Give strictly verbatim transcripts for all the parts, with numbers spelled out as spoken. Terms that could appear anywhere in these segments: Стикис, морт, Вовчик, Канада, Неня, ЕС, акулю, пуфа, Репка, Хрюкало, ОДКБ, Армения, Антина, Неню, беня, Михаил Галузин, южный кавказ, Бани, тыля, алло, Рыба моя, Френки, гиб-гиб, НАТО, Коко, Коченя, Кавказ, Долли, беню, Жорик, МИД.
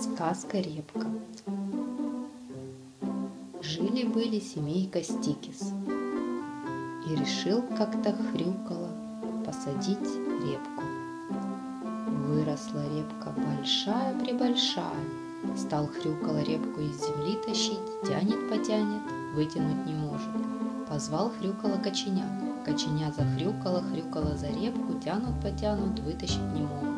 Сказка Репка. Жили-были семейка Стикис, и решил как-то Хрюкало посадить репку. Выросла репка большая-пребольшая, стал Хрюкало репку из земли тащить, тянет-потянет, вытянуть не может. Позвал Хрюкало Коченя, Коченя захрюкало, Хрюкало за репку, тянут-потянут, вытащить не могут.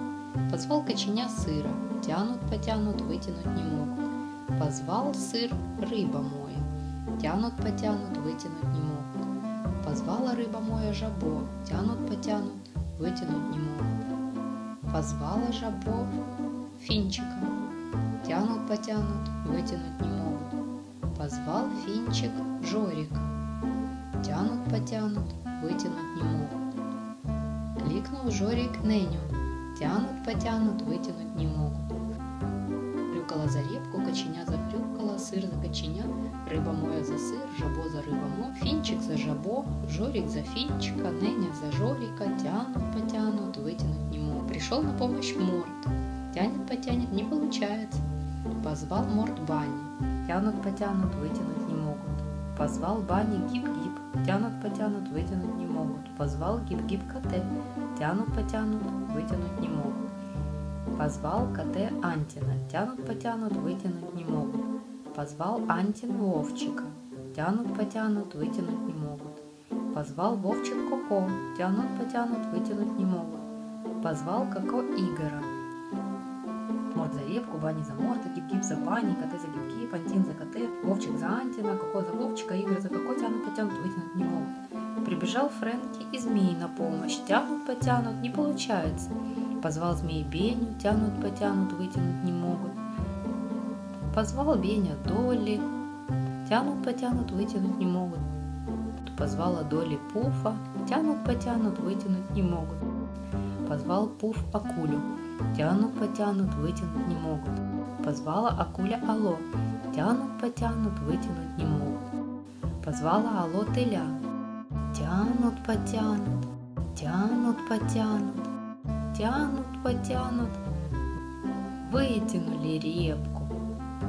Позвал Коченя сыра, тянут-потянут, вытянуть не могут. Позвал сыр Рыба моя, тянут-потянут, вытянуть не могут. Позвала Рыба моя жабо, тянут-потянут, вытянуть не могут. Позвала жабо финчика, тянут-потянут, вытянуть не могут. Позвал финчик Жорика, тянут-потянут, вытянуть не могут. Кликнул Жорик Неню, тянут-потянут, вытянуть не могут. Хрюкало за репку, Коченя за хрюкало, сыр за Коченя, Рыба моя за сыр, жабо за Рыба моя, финчик за жабо, Жорик за финчика, Неня за Жорика, тянут-потянут, вытянуть не могут. Пришел на помощь морт, тянет-потянет, не получается. Позвал морт Бани, тянут-потянут, вытянуть не могут. Позвал Бани гиб-гиб, тянут-потянут, вытянуть не могут. Позвал гиб-гиб коте, тянут-потянут, вытянуть не могут. Позвал коте Антина, тянут-потянут, вытянуть не могут. Позвал Антин Вовчика, тянут-потянут, вытянуть не могут. Позвал Вовчик Коко, тянут-потянут, вытянуть не могут. Позвал Коко Игора. Морт за репку, Бани за морта, гиб-гиб за Бани, коте за гиб-гиб, Антин за коте, Вовчик за Антина, Коко за Вовчика, Игорь за Коко, тянут-потянут, вытянуть не могут. Прибежал Френки и змеи на помощь, тянут-потянут, не получается. Позвал змеи Беню, тянут-потянут, вытянуть не могут. Позвал Беня Долли, тянут-потянут, вытянуть не могут. Позвала Долли пуфа, тянут-потянут, вытянуть не могут. Позвал пуф акулю, тянут-потянут, вытянуть не могут. Позвала акуля алло, тянут-потянут, вытянуть не могут. Позвала алло тыля, тянут-потянут, тянут-потянут, тянут-потянут. Вытянули репку,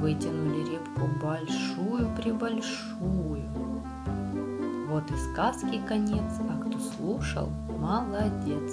вытянули репку большую-пребольшую. Вот и сказки конец, а кто слушал, молодец.